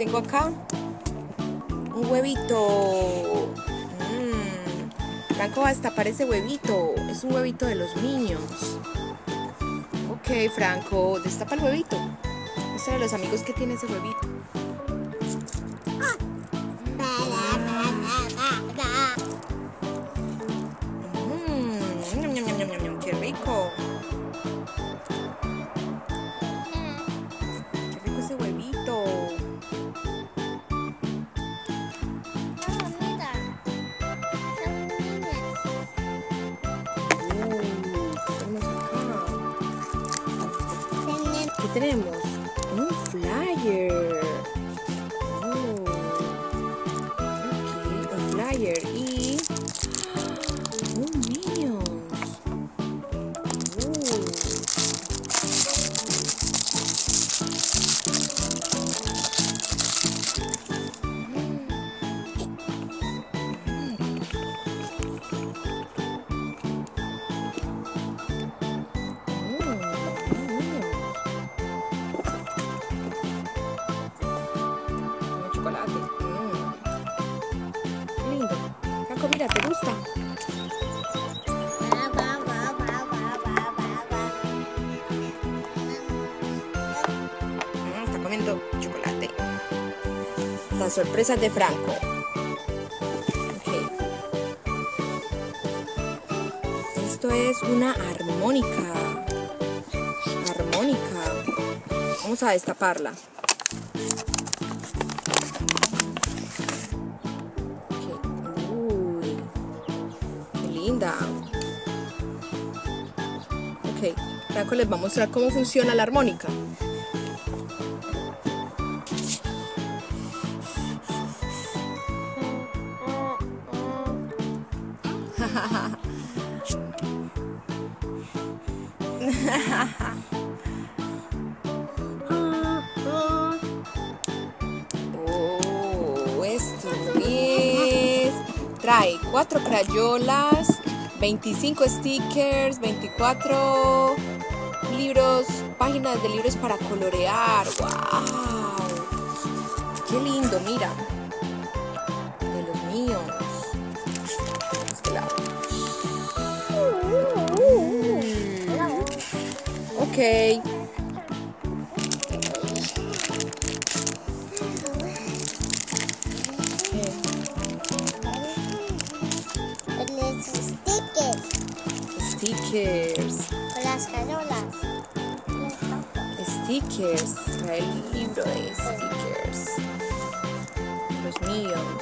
tengo acá un huevito. Franco, hasta parece huevito. Es un huevito de los niños. Ok, Franco, destapa el huevito. Muestra a los amigos que tiene ese huevito. ¡Qué rico! ¡Qué rico ese huevito! ¿Qué tenemos? Un flyer. Ok, un flyer y un Minions. Lindo. Franco, mira, ¿te gusta? Está comiendo chocolate. Las sorpresas de Franco. Okay. Esto es una armónica. Vamos a destaparla. Ok, Franco les va a mostrar cómo funciona la armónica. Oh, esto es. Trae 4 crayolas, 25 stickers, 24 libros, páginas de libros para colorear. ¡Wow! ¡Qué lindo! Mira. De los míos. Ok. Stickers. Las carolas. Stickers. El libro de stickers. Los míos.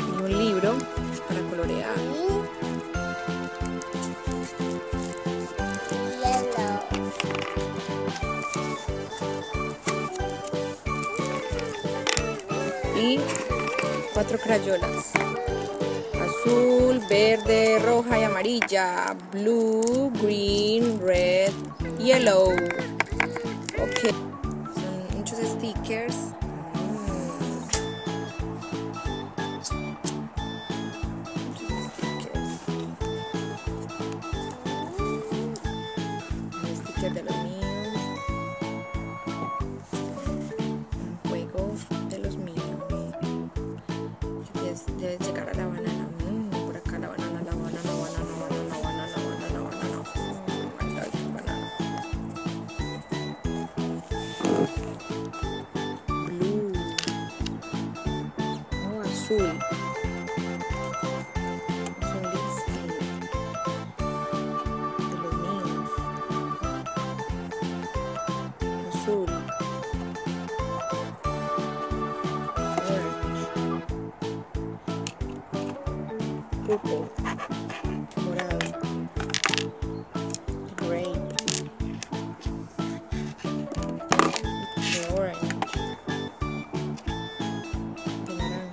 Y un libro para colorear. Y 4 crayolas, azul, verde, roja y amarilla, blue, green, red, yellow. Ok, son muchos stickers. Un sticker de los míos. Debe llegar a la banana. Por acá la banana, la banana. Blue. Oh, azul. Morado, green, orange, naranja.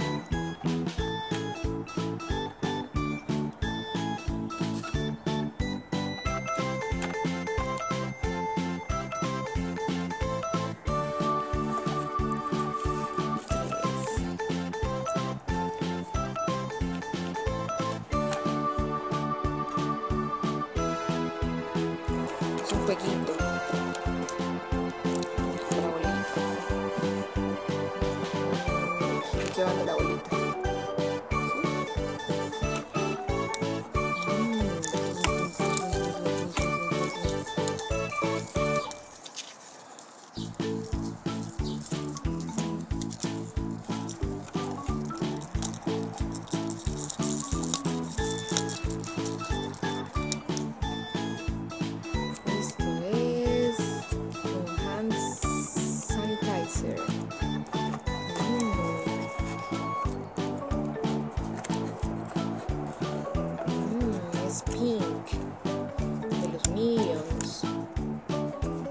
huequito. La bolita. Llevando la bolita. Pink de los Millions,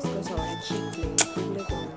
es con sabor a chicle, doble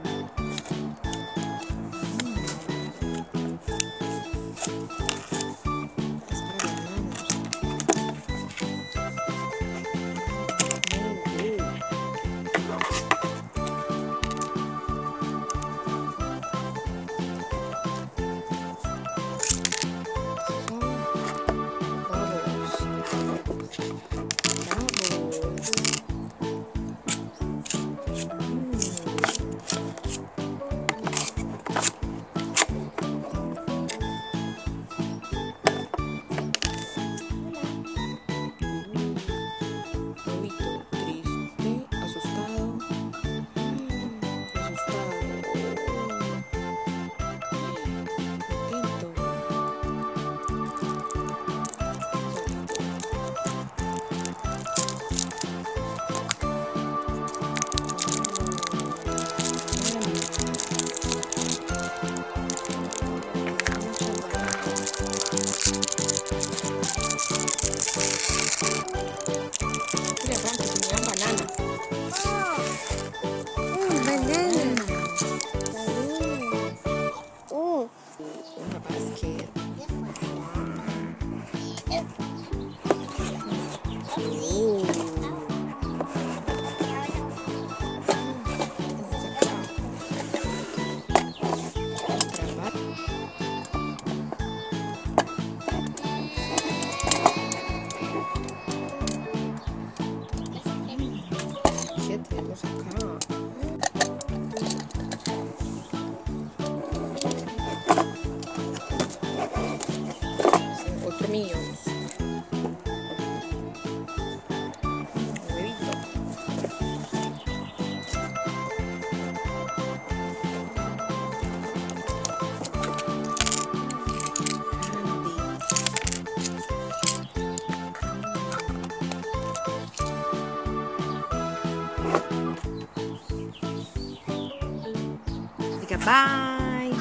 Míos. Goodbye.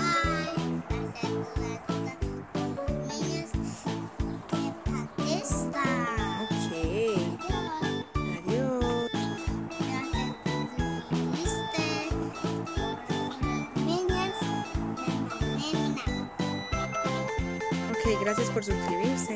Gracias por suscribirse.